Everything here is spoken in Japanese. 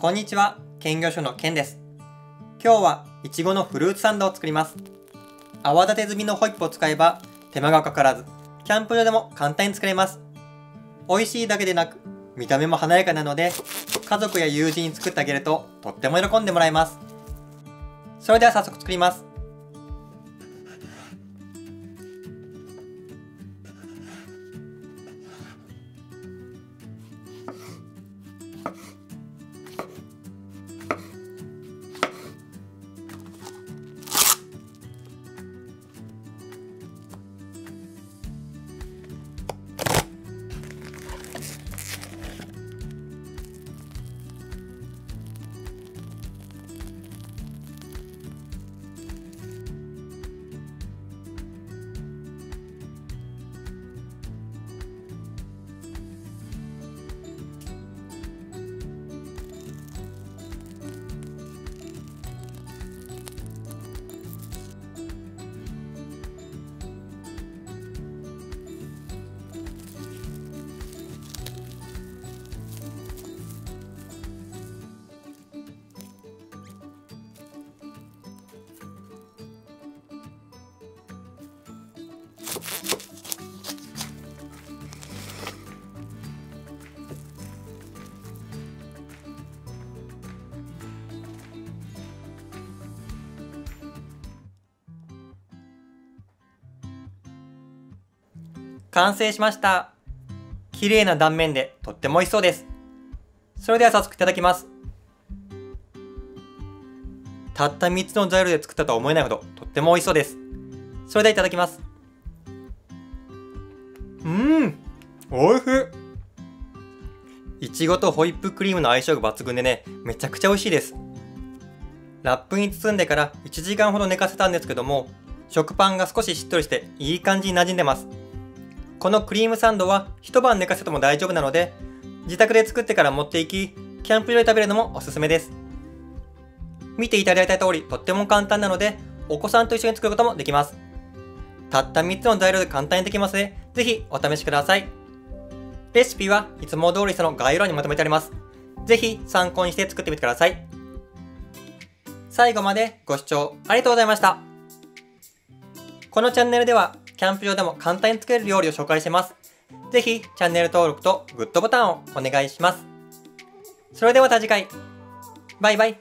こんにちは、兼業主婦のケンです。今日はイチゴのフルーツサンドを作ります。泡立て済みのホイップを使えば手間がかからず、キャンプ場でも簡単に作れます。美味しいだけでなく、見た目も華やかなので、家族や友人に作ってあげるととっても喜んでもらえます。それでは早速作ります。完成しました。綺麗な断面でとっても美味しそうです。それでは早速いただきます。たった3つの材料で作ったとは思えないほどとっても美味しそうです。それではいただきます。おいしい。いちごとホイップクリームの相性が抜群でね、めちゃくちゃ美味しいです。ラップに包んでから1時間ほど寝かせたんですけども、食パンが少ししっとりしていい感じに馴染んでます。このクリームサンドは一晩寝かせても大丈夫なので、自宅で作ってから持っていき、キャンプ場で食べるのもおすすめです。見ていただいた通り、とっても簡単なので、お子さんと一緒に作ることもできます。たった3つの材料で簡単にできますので、ぜひお試しください。レシピはいつも通りその概要欄にまとめてあります。ぜひ参考にして作ってみてください。最後までご視聴ありがとうございました。このチャンネルでは、キャンプ場でも簡単に作れる料理を紹介してます。ぜひチャンネル登録とグッドボタンをお願いします。それではまた次回。バイバイ。